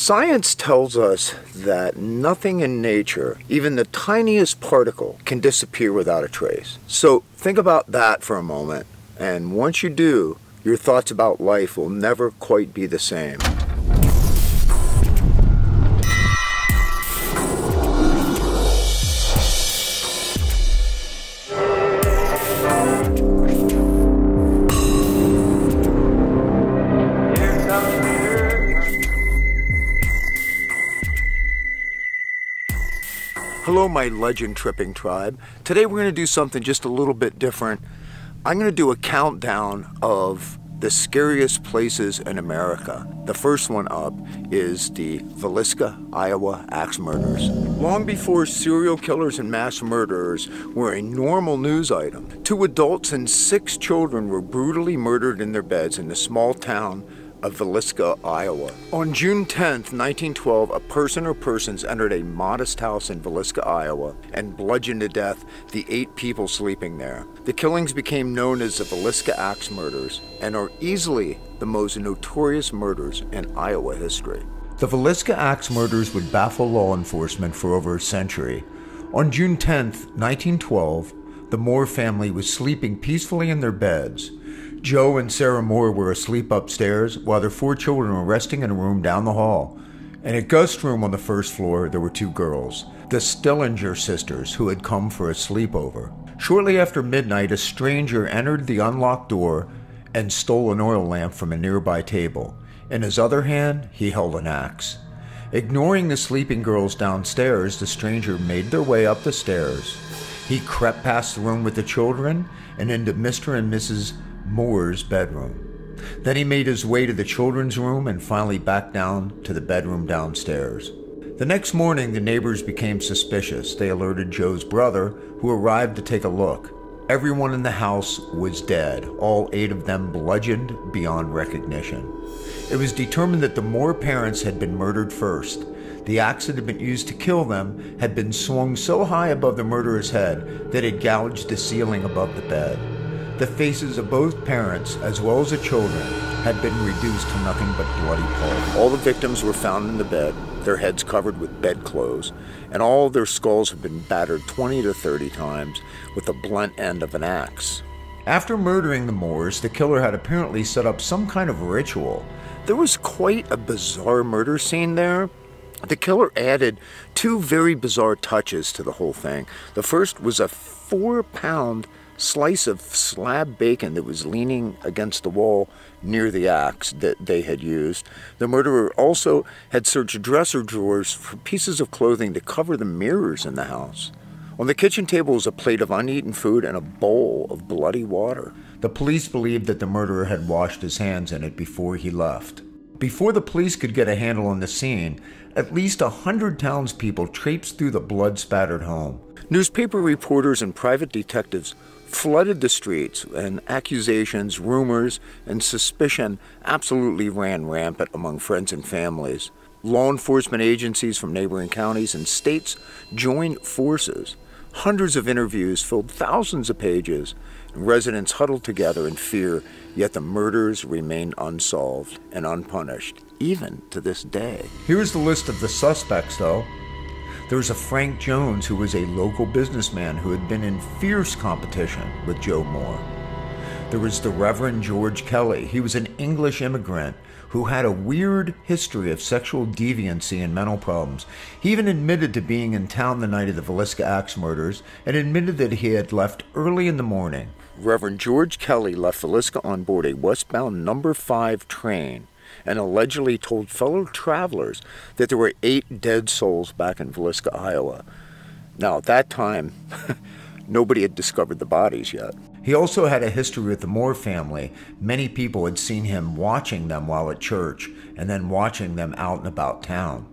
Science tells us that nothing in nature, even the tiniest particle, can disappear without a trace. So think about that for a moment, and once you do, your thoughts about life will never quite be the same. Hello, my legend tripping tribe. Today we're going to do something just a little bit different. I'm going to do a countdown of the scariest places in America. The first one up is the Villisca, Iowa axe murders. Long before serial killers and mass murderers were a normal news item, 2 adults and 6 children were brutally murdered in their beds in the small town of Villisca, Iowa. On June 10th, 1912, a person or persons entered a modest house in Villisca, Iowa, and bludgeoned to death the 8 people sleeping there. The killings became known as the Villisca Axe Murders and are easily the most notorious murders in Iowa history. The Villisca Axe Murders would baffle law enforcement for over a century. On June 10th, 1912, the Moore family was sleeping peacefully in their beds. Joe and Sarah Moore were asleep upstairs while their 4 children were resting in a room down the hall. In a guest room on the first floor, there were 2 girls, the Stillinger sisters, who had come for a sleepover. Shortly after midnight, a stranger entered the unlocked door and stole an oil lamp from a nearby table. In his other hand, he held an axe. Ignoring the sleeping girls downstairs, the stranger made their way up the stairs. He crept past the room with the children and into Mr. and Mrs. Moore's bedroom. Then he made his way to the children's room and finally back down to the bedroom downstairs. The next morning, the neighbors became suspicious. They alerted Joe's brother, who arrived to take a look. Everyone in the house was dead, all 8 of them bludgeoned beyond recognition. It was determined that the Moore parents had been murdered first. The axe that had been used to kill them had been swung so high above the murderer's head that it gouged the ceiling above the bed. The faces of both parents, as well as the children, had been reduced to nothing but bloody pulp. All the victims were found in the bed, their heads covered with bedclothes, and all of their skulls had been battered 20 to 30 times with the blunt end of an axe. After murdering the Moores, the killer had apparently set up some kind of ritual. There was quite a bizarre murder scene there. The killer added 2 very bizarre touches to the whole thing. The first was a 4-pound slice of slab bacon that was leaning against the wall near the axe that they had used. The murderer also had searched dresser drawers for pieces of clothing to cover the mirrors in the house. On the kitchen table was a plate of uneaten food and a bowl of bloody water. The police believed that the murderer had washed his hands in it before he left. Before the police could get a handle on the scene, at least 100 townspeople traipsed through the blood-spattered home. Newspaper reporters and private detectives flooded the streets, and accusations, rumors, and suspicion absolutely ran rampant among friends and families. Law enforcement agencies from neighboring counties and states joined forces. Hundreds of interviews filled thousands of pages, and residents huddled together in fear, yet the murders remained unsolved and unpunished, even to this day. Here's the list of the suspects, though. There's a Frank Jones, who was a local businessman who had been in fierce competition with Joe Moore. There was the Reverend George Kelly. He was an English immigrant who had a weird history of sexual deviancy and mental problems. He even admitted to being in town the night of the Villisca Axe Murders and admitted that he had left early in the morning. Reverend George Kelly left Villisca on board a westbound number 5 train and allegedly told fellow travelers that there were 8 dead souls back in Villisca, Iowa. Now, at that time, nobody had discovered the bodies yet. He also had a history with the Moore family. Many people had seen him watching them while at church and then watching them out and about town.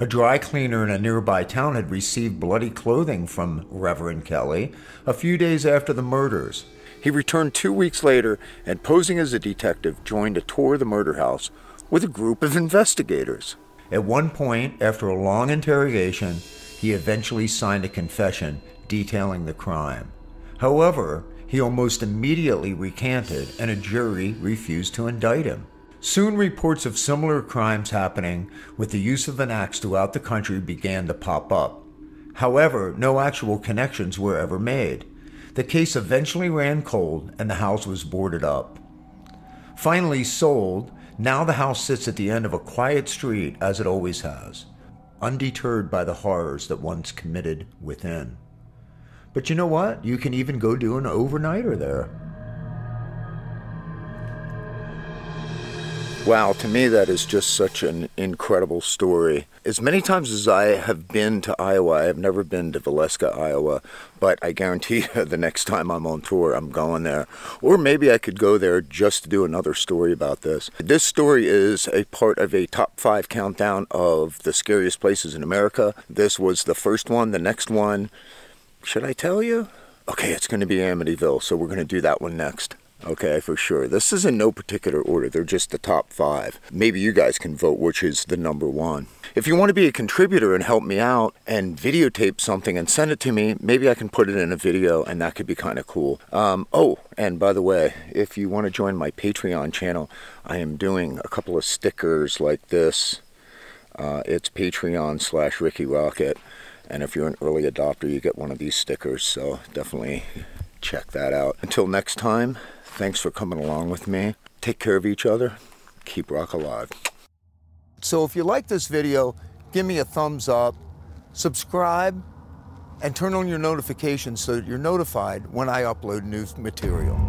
A dry cleaner in a nearby town had received bloody clothing from Reverend Kelly a few days after the murders. He returned 2 weeks later and, posing as a detective, joined a tour of the murder house with a group of investigators. At one point, after a long interrogation, he eventually signed a confession detailing the crime. However, he almost immediately recanted, and a jury refused to indict him. Soon reports of similar crimes happening with the use of an axe throughout the country began to pop up. However, no actual connections were ever made. The case eventually ran cold and the house was boarded up. Finally sold, now the house sits at the end of a quiet street as it always has, undeterred by the horrors that once committed within. But you know what? You can even go do an overnighter there. Wow, to me that is just such an incredible story. As many times as I have been to Iowa, I have never been to Villisca, Iowa, but I guarantee you the next time I'm on tour, I'm going there. Or maybe I could go there just to do another story about this. This story is a part of a top 5 countdown of the scariest places in America. This was the first one. The next one, should I tell you? Okay, it's going to be Amityville, so we're going to do that one next. Okay, for sure. This is in no particular order. They're just the top 5. Maybe you guys can vote which is the number 1. If you want to be a contributor and help me out and videotape something and send it to me, maybe I can put it in a video and that could be kind of cool. Oh, and by the way, if you want to join my Patreon channel, I am doing a couple of stickers like this. It's Patreon/Rikki Rockett. And if you're an early adopter, you get one of these stickers. So definitely check that out. Until next time. Thanks for coming along with me. Take care of each other. Keep rock alive. So if you like this video, give me a thumbs up, subscribe, and turn on your notifications so that you're notified when I upload new material.